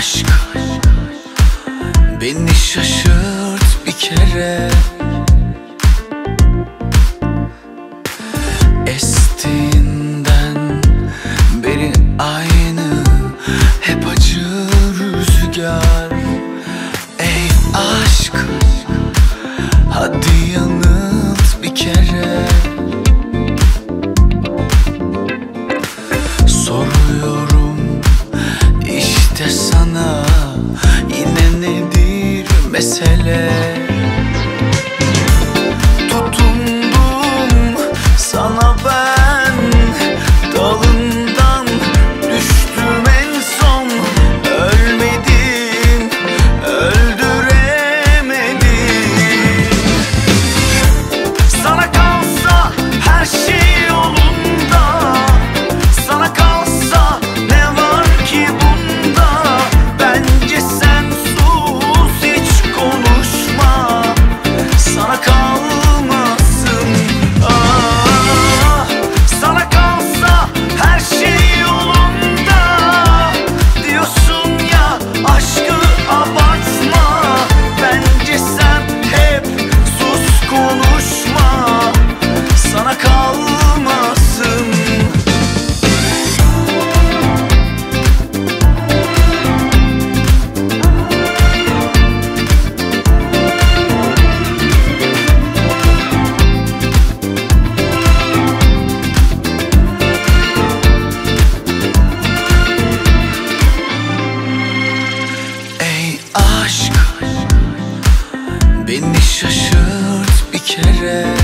aşk beni şaşırt bir kere. Estiğinden beri aynı hep acı rüzgar. Ey aşk hadi yanılt bir kere. Soruyorum işte sana, yine nedir mesele? Tutundum sana ben, dalından düştüm en son. Ölmedim, öldüremedim. Sana kalsa her şey yolunda, sana kalsa ne var ki bunda? Bence sen sus, hiç konuşma, sana kalmasın. Ah, sana kalsa her şey yolunda diyorsun ya, aşkı abartma. Bence sen hep sus, konuşma, sana kalmasın. Aşk beni şaşırt bir kere.